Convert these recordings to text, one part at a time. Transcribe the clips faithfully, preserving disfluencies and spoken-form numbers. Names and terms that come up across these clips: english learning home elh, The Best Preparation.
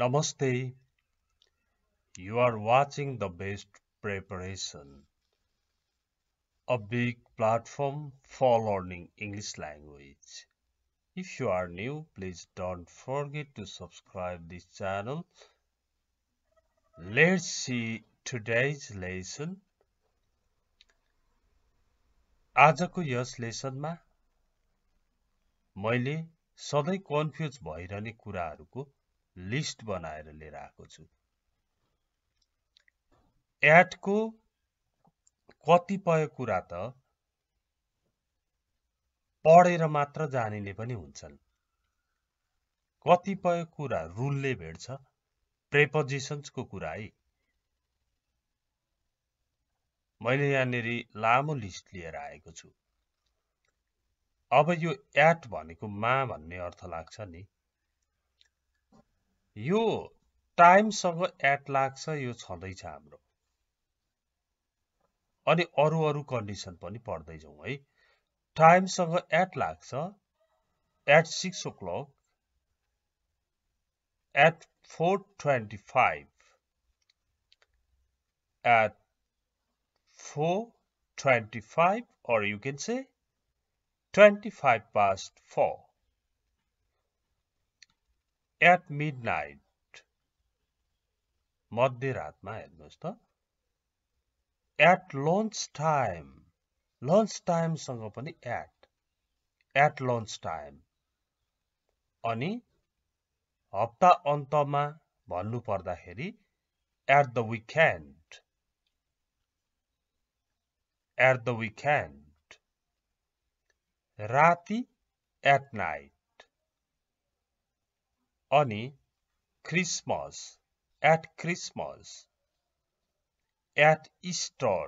Namaste. You are watching The Best Preparation, a big platform for learning English language. If you are new, please don't forget to subscribe this channel. Let's see today's lesson. आजको यस लेसनमा मैले सधैं confuse भइरहने कुराहरुको list बनाएर लिएर आएको छु। At को कतिपय कुरा त पढेर मात्र जानिने पनि हुन्छन्, कतिपय कुरा रुलले भेट्छ, प्रेपोजिशन्सको कुरा है। मैले यहाँनेरि लामो लिस्ट लिएर आएको छु। अब यो एट भनेको मा भन्ने अर्थ लाग्छ नि, यो टाइमसँग एट लाग्छ, यो छँदैछ हाम्रो। अनि अरू अरू कन्डिसन पनि पढ्दै जाउँ है। टाइमसँग एट लाग्छ, eight six o'clock, eight four twenty five, eight four twenty-five, or you can say twenty-five past four, at midnight, madhyaratma hernos ta, at lunch time, lunch time sanga pani at, at lunch time, ani hapta antama bhannu parda kheri at the weekend, at the weekend, राती at night, अनि Christmas at Christmas, at Easter,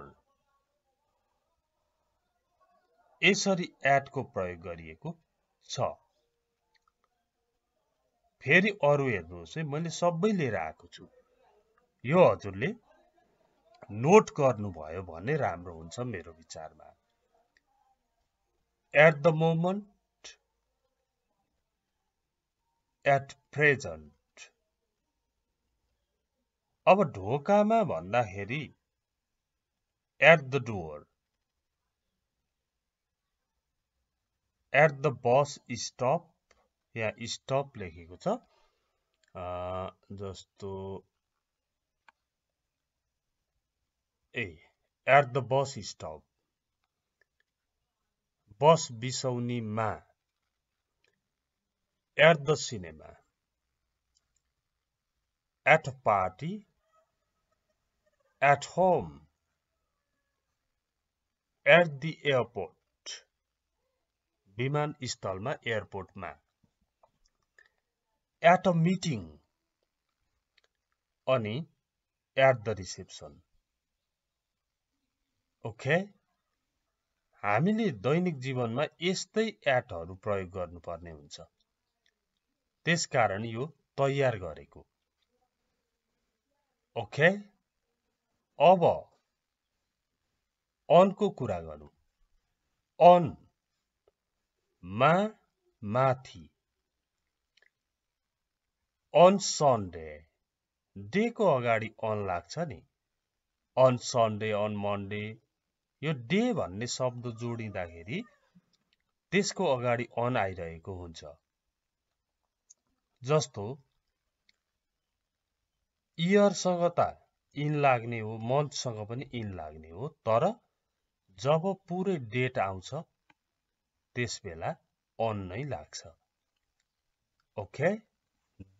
यसरी at को प्रयोग गरिएको छ। फेरि अरु हेर्नुहोस् है, मैले सबै लिएर आएको छु, यो हजुरले नोट गर्नुभयो भने राम्रो हुन्छ मेरो विचारमा। At the moment, at present. अब ढोकामा भन्दाखेरि at the door, at the bus stop, यहाँ stop लेखेको छ, जस्तो A. At the bus stop, bus bisauni ma, at the cinema, at a party, at home, at the airport, biman stalma airport ma, at a meeting, ani at the reception. Okay okay. हामीले दैनिक जीवनमा यस्तै एटहरु प्रयोग गर्नुपर्ने हुन्छ, त्यसकारण यो तयार गरेको। Okay okay. अब अनको कुरा गरौँ। अन मा माथि, अन सन्डे, डे को अगाडि अन लाग्छ नि, अन सन्डे, अन मन्डे, यो डे भन्ने शब्द जोडिँदाखेरि त्यसको अगाडि अन आइरहेको हुन्छ। जस्तो इयरसँग त इन लाग्ने हो, मन्थसँग पनि इन लाग्ने हो, तर जब पुरै डेट आउँछ त्यसबेला अन नै लाग्छ। ओके,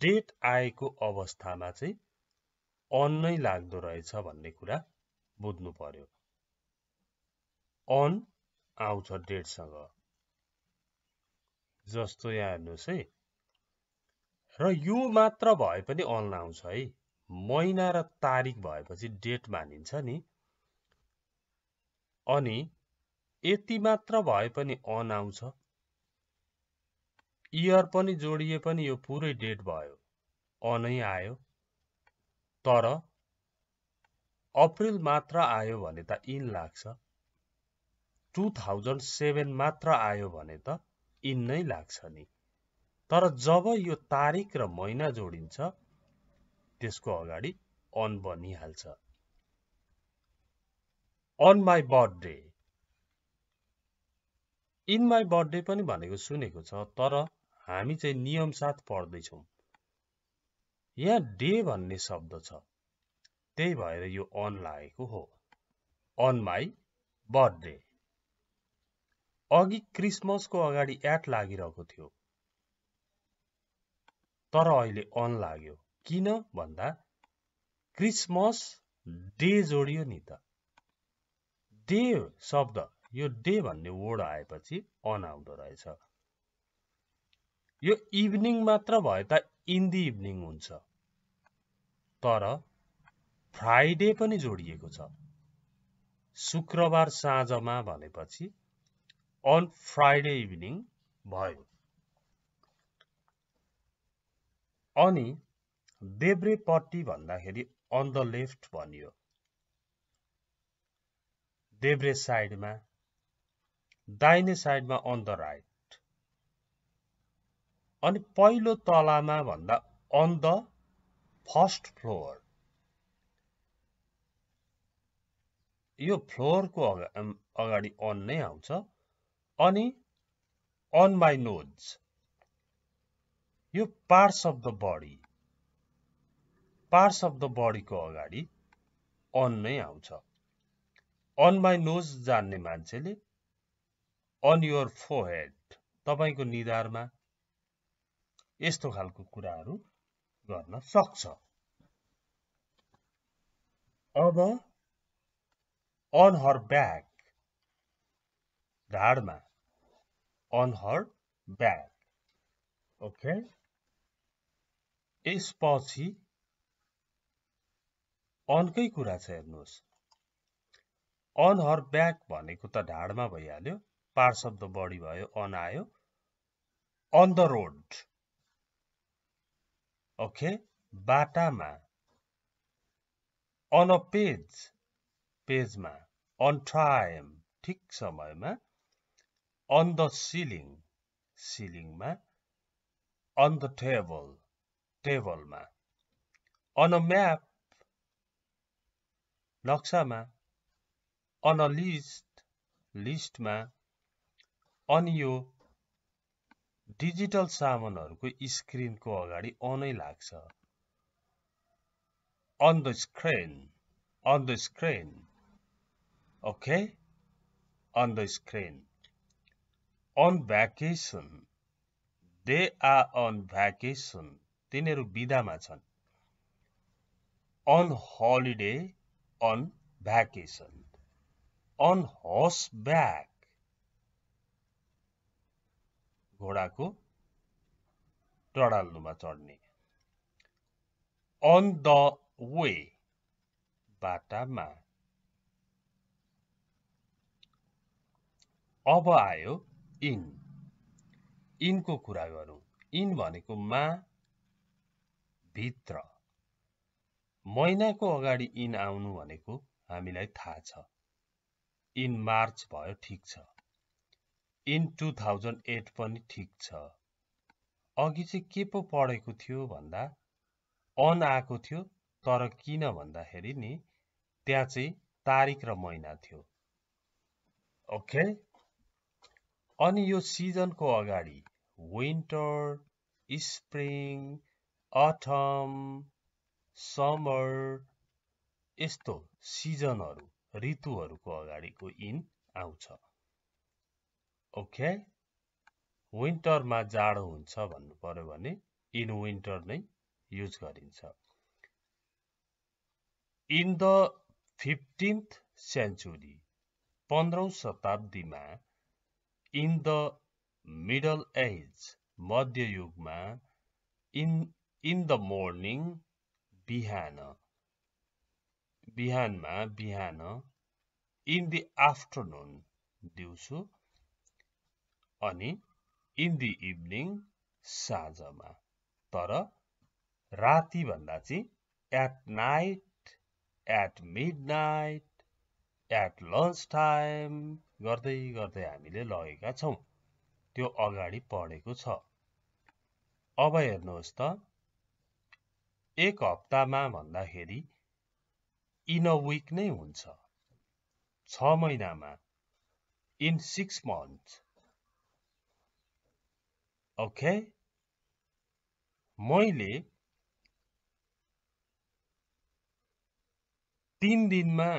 डेट आएको अवस्थामा चाहिँ अन नै लाग्दो रहेछ भन्ने कुरा बुझ्नु पर्यो। अन आउँछ डेटसँग, जस्तो यहाँ हेर्नुहोस् है, र यो मात्र भए पनि अन आउँछ है। महिना र तारिक भएपछि डेट मानिन्छ नि, अनि यति मात्र भए पनि अन आउँछ। इयर पनि जोडिए पनि यो पुरै डेट भयो, अनै आयो। तर अप्रिल मात्र आयो भने त इन लाग्छ, two thousand seven मात्र आयो भने त इन नै लाग्छ नि। तर जब यो तारिक र महिना जोडिन्छ त्यसको अगाडि अन बनिहाल्छ। On my birthday, in my birthday पनि भनेको सुनेको छ, तर हामी चाहिँ नियम साथ पढ्दैछौँ। यहाँ डे भन्ने शब्द छ, त्यही भएर यो अन लागेको हो। On my birthday. अघि क्रिसमसको अगाडि एट लागिरहेको थियो, तर अहिले अन लाग्यो, किन भन्दा क्रिसमस डे जोडियो नि त। डे शब्द, यो डे भन्ने वर्ड आएपछि अन आउँदो रहेछ। यो इभिनिङ मात्र भए त इन द इभिनिङ हुन्छ, तर फ्राइडे पनि जोडिएको छ, शुक्रबार साँझमा भनेपछि अन फ्राइडे इभिनिङ भयो। अनि देब्रेपट्टि भन्दाखेरि अन द लेफ्ट भनियो, देब्रे साइडमा, दाहिने साइडमा अन द राइट। अनि पहिलो तलामा भन्दा अन द फर्स्ट फ्लोर, यो फ्लोरको अगाडि अन नै आउँछ। अनि अन माई नोज, यो parts of the body, parts of the बडीको अगाडि अन नै आउँछ। अन माई नोज जान्ने मान्छेले अन योर फोरहेड, तपाईको निधारमा, यस्तो खालको कुराहरू गर्न सक्छ। अब अन हर ब्याक, ढाडमा, अन हर ब्याक। ओके, यसपछि अनकै कुरा छ, हेर्नुहोस्। अन हर ब्याक भनेको त ढाडमा भइहाल्यो, पार्ट्स अफ द बडी भयो, अन आयो। अन द रोड, ओके, बाटामा। अन अ पेज, पेजमा। अन टाइम, ठिक समयमा। अन द सिलिङ, सिलिङमा। अन द टेबल, टेबलमा। अन अ म्याप, नक्सामा। अन अ लिस्ट, लिस्टमा। अनि यो डिजिटल सामानहरूको स्क्रिनको अगाडि अनै लाग्छ, on the screen, on the screen. Okay, on the screen. On vacation, they are on vacation, तिनीहरू बिदामा छन्। On holiday, on vacation. On horse back, घोडाको डडाल्नुमा चढ्ने। अन द वे, बाटामा। अब आयो इन। इनको कुरा गरौँ। इन भनेको मा, भित्र। महिनाको अगाडि इन आउनु भनेको हामीलाई थाहा छ। इन मार्च भयो, ठिक छ। इन टु थाउजन्ड एट पनि ठिक छ। अघि चाहिँ के पो पढेको थियो भन्दा अन आएको थियो, तर किन भन्दाखेरि नि त्यहाँ चाहिँ तारिक र महिना थियो। ओके, अनि यो सिजनको अगाडि विन्टर, स्प्रिङ, अटम, समर, यस्तो सिजनहरू, ऋतुहरूको अगाडिको इन आउँछ। ओके, विन्टरमा जाडो हुन्छ भन्नु पर्यो भने इन विन्टर नै युज गरिन्छ। इन द फिफ्टिन्थ सेन्चुरी, पन्ध्रौँ शताब्दीमा। इन द मिडल एज, मध्ययुगमा। इन इन द मर्निङ, बिहान, बिहानमा, बिहान। इन द आफ्टरनुन, दिउँसो। अनि इन द इभिनिङ, साँझमा। तर राति भन्दा चाहिँ at night, at midnight, at lunch time गर्दै गर्दै हामीले लगेका छौँ, त्यो अगाडि पढेको छ। अब हेर्नुहोस् त, एक हप्तामा भन्दाखेरि इन अ वीक नै हुन्छ, छ महिनामा इन सिक्स मन्थ्स। ओके, मैले तीन दिनमा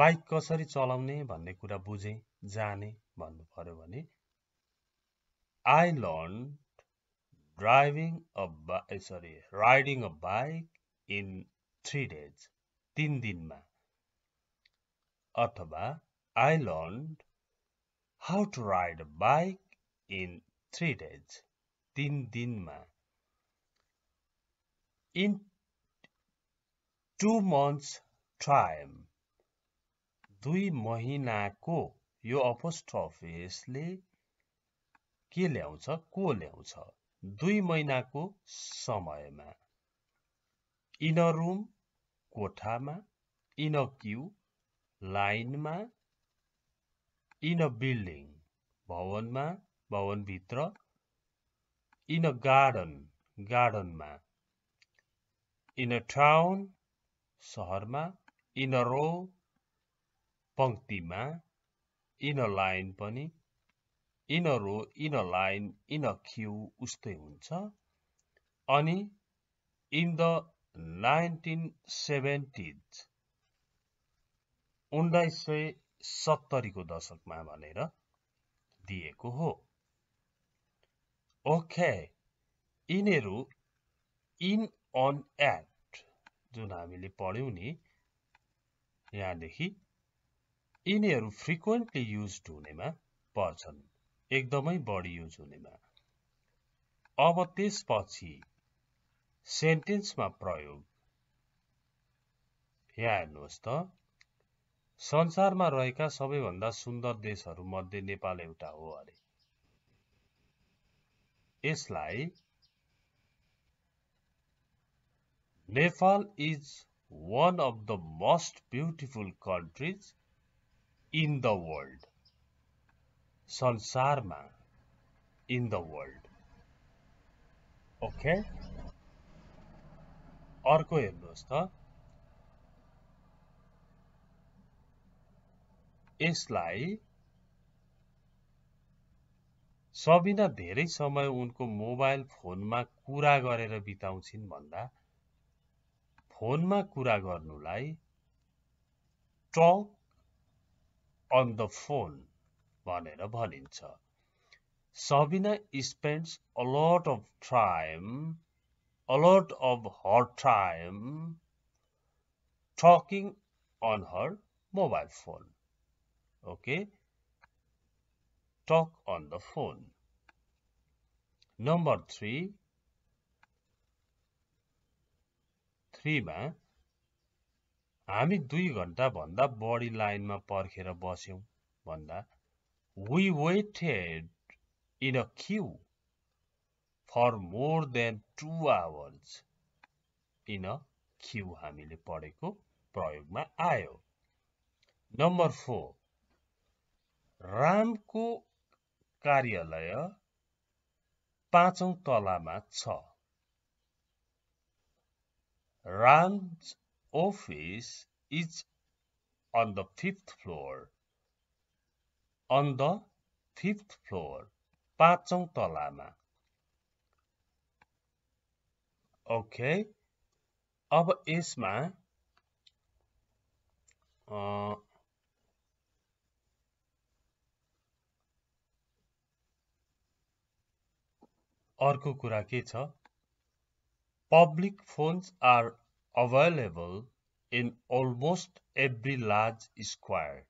बाइक कसरी चलाउने भन्ने कुरा बुझेँ, जाने भन्नु पर्यो भने I learn driving a sorry riding a bike in three days, तीन दिनमा। अथवा I learn how to ride a bike in three days, तीन दिनमा। इन टू मन्थ्स टाइम, दुई महिनाको। यो अपोस्ट्रोफिसले के ल्याउँछ, को ल्याउँछ? दुई महिनाको समयमा। इन अ रूम, कोठामा। इन अ क्यू, लाइनमा। इन अ बिल्डिङ, भवनमा, भवनभित्र। इन अ गार्डन, गार्डनमा। इन अ टाउन, सहरमा। इन अ रो, पंक्तिमा। इन अ लाइन पनि, in a row, in a line, in a queue, उस्तै हुन्छ। अनि इन द नाइन्टीन सेभेन्टिज, उन्नाइस सय सत्तरीको दशकमा भनेर दिएको हो। ओके, यिनीहरू इन अन एक्ट जुन हामीले पढ्यौँ नि यहाँदेखि, यिनीहरू फ्रिक्वेन्टली युज्ड हुनेमा पर्छन्, एकदमै बढी युज हुनेमा। अब त्यसपछि सेन्टेन्समा प्रयोग, यहाँ हेर्नुहोस् त। संसारमा रहेका सबैभन्दा सुन्दर देशहरू मध्ये नेपाल एउटा हो अरे। यसलाई Nepal is one of the most beautiful countries in the world, संसारमा, इन द वर्ल्ड। ओके, अर्को हेर्नुहोस् त। यसलाई सबिना धेरै समय उनको मोबाइल फोनमा कुरा गरेर बिताउँछिन् भन्दा फोनमा कुरा गर्नुलाई टक अन द फोन भनेर भनिन्छ। Sabina spends a lot of time, a lot of her time talking on her mobile phone. Okay, talk on the phone. Number three, थ्रीमा हामी दुई घन्टा भन्दा बढी लाइनमा पर्खेर बस्यौँ भन्दा We waited in a queue for more than two hours. In a queue हामीले पढेको प्रयोगमा आयो। नम्बर फोर, रामको कार्यालय पाँचौं तलामा छ। Ram's office is on the fifth floor. On the fifth floor, पाँचौं तलामा। ओके, अब यसमा अर्को कुरा के छ? Public phones are available in almost every large square.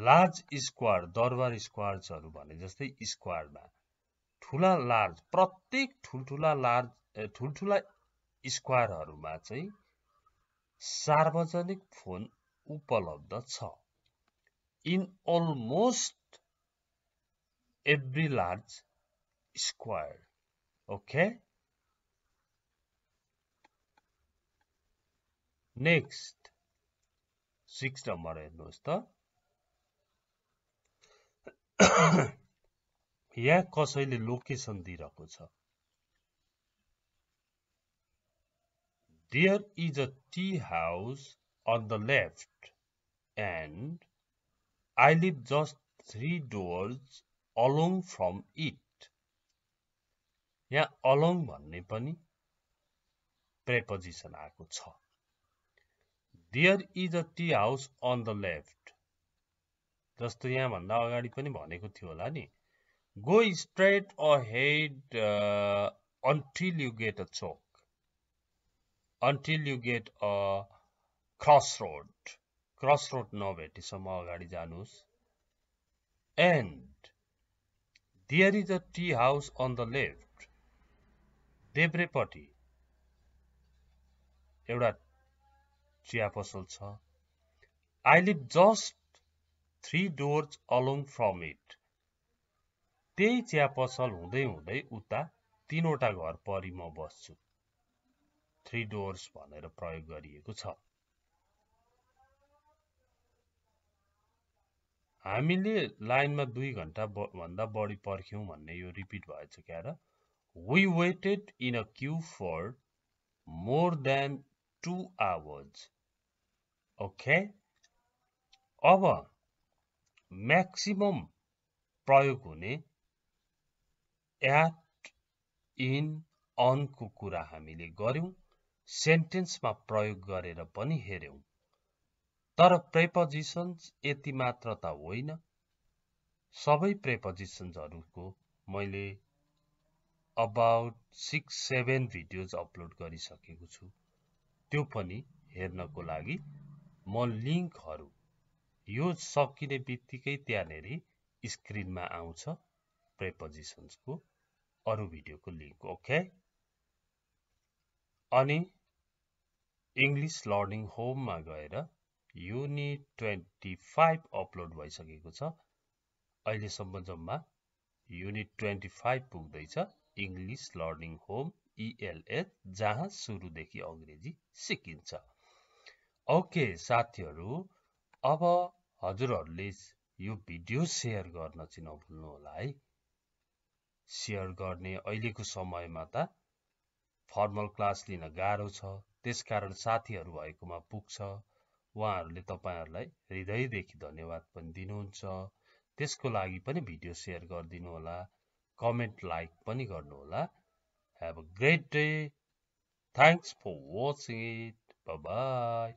Large square, Durbar स्क्वायर्सहरू भने जस्तै स्क्वायरमा ठुला लार्ज, प्रत्येक ठुल्ठुला लार्ज ठुल्ठुला स्क्वायरहरूमा चाहिँ सार्वजनिक फोन उपलब्ध छ। In almost every large square. Okay, next six number हेर्नुहोस् त। या कसैले लोकेशन दिइरहेको छ। There is a tea house on the left and I live just three doors along from it. यहाँ अलोङ भन्ने पनि प्रेपोजिसन आएको छ। There is a tea house on the left, जस्तो यहाँ भन्दा अगाडि पनि भनेको थियो होला नि, go straight ahead until you get a chowk, until you get a cross road, cross road नभेटेसम्म अगाडि जानुहोस्। And there is a tea house on the left, देब्रेपट्टि एउटा चिया पसल छ। I live just three doors along from it, त्यही चिया पसल हुँदै हुँदै उता तीनवटा घर परि म बस्छु। थ्री डोर्स भनेर प्रयोग गरिएको छ। हामीले लाइनमा दुई घण्टा भन्दा बढी पर्ख्यौँ भन्ने यो रिपिट भएछ क्या र। We waited in a queue for more than two hours. Okay, अब मैक्सिमम प्रयोग हुने एट, इन, अन को कुरा हामीले गर्यौं, सेन्टेन्समा प्रयोग गरेर पनि हेर्यौं। तर प्रेपोजिसन्स यति मात्र त होइन, सबै प्रेपोजिसन्सहरुको मैले about six seven videos upload गरिसकेको छु। त्यो पनि हेर्नको लागि म लिङ्कहरु यो सकिने बित्तिकै त्यहाँनेरि स्क्रिनमा आउँछ प्रेपोजिसन्सको अरू भिडियोको लिंक। ओके, अनि इंग्लिश लर्निङ होममा गएर युनिट ट्वेंटी फाइव अपलोड भइसकेको छ। अहिलेसम्म जम्मा युनिट ट्वेंटी फाइव पुग्दैछ English learning home E L H, जहाँ सुरुदेखि अंग्रेजी सिकिन्छ। ओके साथीहरू, अब हजुरहरूले यो भिडियो सेयर गर्न चाहिँ नभुल्नु होला है। सेयर गर्ने अहिलेको समयमा त फर्मल क्लास लिन गाह्रो छ, त्यसकारण साथीहरू भएकोमा पुग्छ। उहाँहरूले तपाईहरुलाई हृदयदेखि धन्यवाद पनि दिनुहुन्छ, त्यसको लागि पनि भिडियो सेयर गरिदिनु होला, कमेन्ट लाइक पनि गर्नु होला। Have a great day, thanks for watching it, bye by.